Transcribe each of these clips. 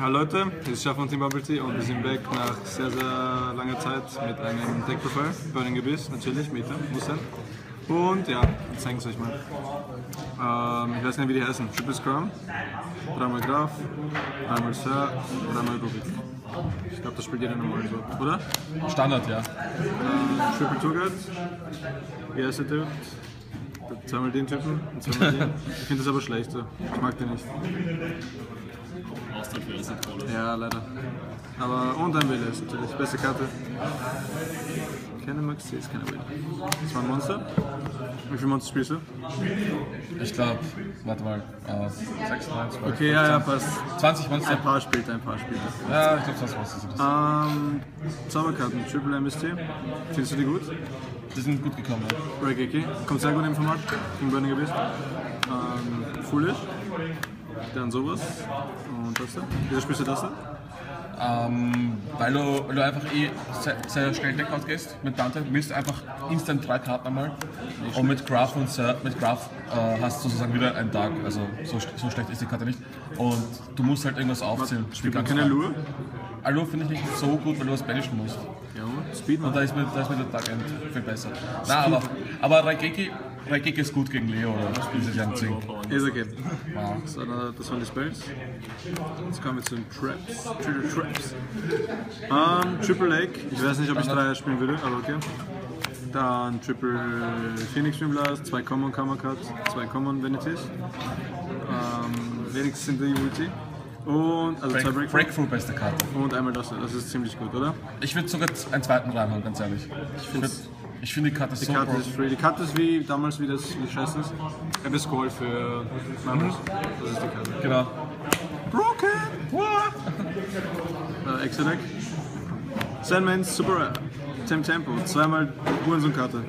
Hallo Leute, hier ist Schaf von Team BubbleT und wir sind back nach sehr, sehr langer Zeit mit einem Tech-Profile, Burning Abyss, natürlich, Meta, muss sein. Und ja, ich zeige es euch mal. Ich weiß nicht, wie die heißen. Triple Scrum, dreimal Graf, dreimal Sir, dreimal Ruby. Ich glaube, das spielt jeder normal so, oder? Standard, ja. Triple Turgut, wie heißt der Typ? Zweimal den Typen und zweimal den. Ich finde das aber schlechter. Ich mag den nicht. Ja, leider. Aber und ein Wille ist natürlich. Beste Karte. Keine MST ist keine Wille. Das war ein Monster. Wie viele Monster spielst du? Ich glaube, warte mal. 6, 9, 12. Okay, ja, passt. 20 Monster. Ein paar spielt. Ja, ich glaube, 20 Monster sind das. Zauberkarten, Triple MST. Findest du die gut? Die sind gut gekommen, ja. Raigeki. Kommt sehr gut im Format. Im Burning Abyss. Foolish. Dann sowas. Und das da. Wieso spielst du das da? Weil du einfach sehr schnell in den Deckhaut gehst mit Dante, misst einfach instant 3 Karten einmal. Und mit Graf und Sir, mit Graf hast du sozusagen wieder einen Dark, also so schlecht ist die Karte nicht. Und du musst halt irgendwas aufziehen. Spielt man keine Alur? Alur finde ich nicht so gut, weil du was banishen musst. Ja, Speedman. Und da ist mit der Dark End viel besser. Na, aber Raigeki ist gut gegen Leo, oder? Das spielt sich an Zink. Ist okay. Wow. Das waren die Spells. Jetzt kommen wir zu den Traps. Triple Traps. Triple Lake. Ich weiß nicht, ob ich 3 spielen würde, aber okay. Dann Triple Phoenix Spielblast, 2 Common Kamera-Cut, 2 Common Veneties. Wenigstens sind die Ulti. Und also 2 Breakthrough, beste Karte. Und einmal das ist ziemlich gut, oder? Ich würde sogar einen zweiten reinhauen, ganz ehrlich. Ich finde die Karte so free. Die Karte ist wie damals, wie das scheiße ist. Abyss Goal für Mammels. Das ist die Karte. Genau. Broken! What? Exelec. Sandman's Super Rare. Tem Tempo. 2-mal Burensohn-Karte.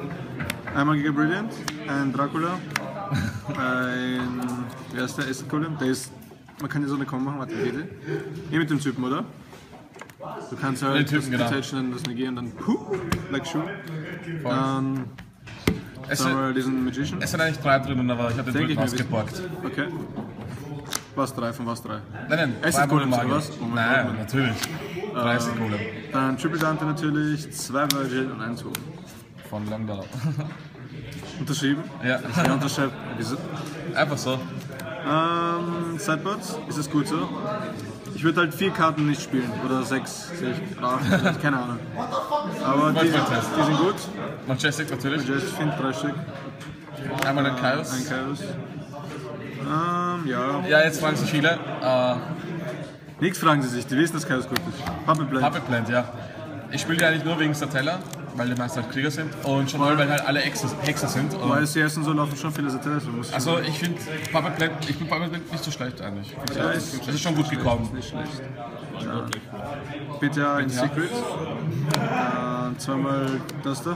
Einmal gegen Brilliant. Ein Dracula. Ein. Wer ist der? Man kann hier so eine Kombo machen. Warte, bitte. Hier mit dem Typen, oder? Du kannst halt das Protection, das negieren, dann puh, like Shoe. Dann diesen Magician. Es sind eigentlich 3 drinnen, aber ich habe den dritten ausgepackt. Okay. Was 3? Nein, Acid Golem oder was? Nein, natürlich. 3 Acid Golem. Dann Triple Dante natürlich, 2 Virgil und 1 Hoch. Von Langdau. Unterschrieben? Ja. Ich unterschreibe. Einfach so. Sideboards, ist es gut so? Ich würde halt 4 Karten nicht spielen, oder 6, sehe ich, oder 8, keine Ahnung. Aber die sind gut. Majestic natürlich. Majestic, finde 3 Stück. Einmal ein Chaos. Ja. Ja, jetzt fragen sich viele. Nichts fragen sie sich, die wissen, dass Chaos gut ist. Puppet Plant, ja. Ich spiele die eigentlich nur wegen Satella, weil die meisten halt Krieger sind und schon mal, weil halt alle Hexer sind. Bei CS und so laufen schon viele Satellas. Also ich finde Puppet Plant nicht so schlecht eigentlich. Ja, das ist schon gut gekommen. Nicht schlecht. Ja. BTA in Secret. 2-mal das da.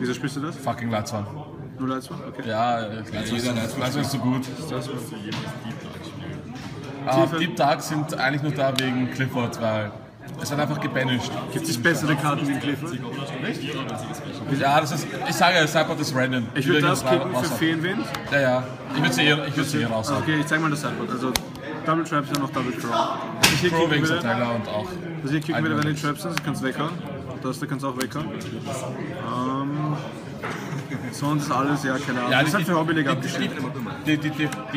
Wieso spielst du das? Fucking Lazwan. Nur Lazwan? Okay. Ja, Lazwan ist so gut. Deep Dark sind eigentlich nur da wegen Clifford, weil... Es hat einfach gebanished. Gibt es bessere Karten wie Clifford? Echt? Ja, das ist. Ich sage ja, Sideboard ist random. Ich würde das kippen für Feenwind. Ja. Ich würde sie hier raus. Okay, ich zeig mal das Sideboard. Also, Double Traps sind noch Double Draw. Pro wegen Satella und auch. Also, hier kicken wir wieder, wenn die Traps sind, das kannst du weghauen. Das da kannst du auch weghauen. Sonst alles, ja, keine Ahnung. Ja, das hat für Hobby League abgeschickt. Die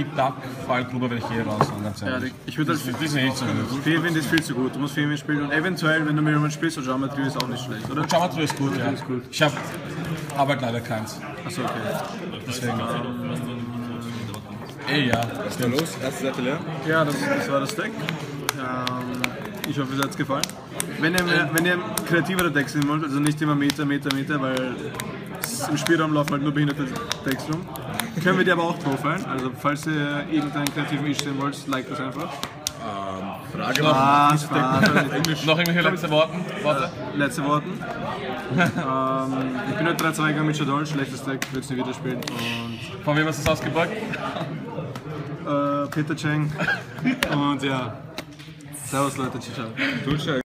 Duck-Fallgruppe werde ich hier raus. Ja, ich würde das. Die sind nicht so gut. Firmin ist viel zu gut. Du musst Firmin spielen. Und eventuell, wenn du mit jemandem spielst, so Geometry ist auch nicht schlecht, oder? Geometry ist gut, ja. Ich habe aber leider keins. Achso, okay. Deswegen. Was ist denn los? Erste Seite leer? Ja, das war das Deck. Ich hoffe, es hat gefallen. Wenn ihr kreativere Decks sehen wollt, also nicht immer Meter, weil im Spielraum laufen halt nur behinderte Decks rum, können wir die aber auch profilen. Also falls ihr irgendeinen kreativen Ish sehen wollt, like das einfach. Frage noch irgendwelche letzte Worte? Letzte Worte. Ich bin heute 3-2 gegangen mit Shadol, schlechtes Deck, würde es nie wieder spielen. Und von wem hast du es ausgepackt? Peter Cheng. Und ja. Servus Leute, ciao.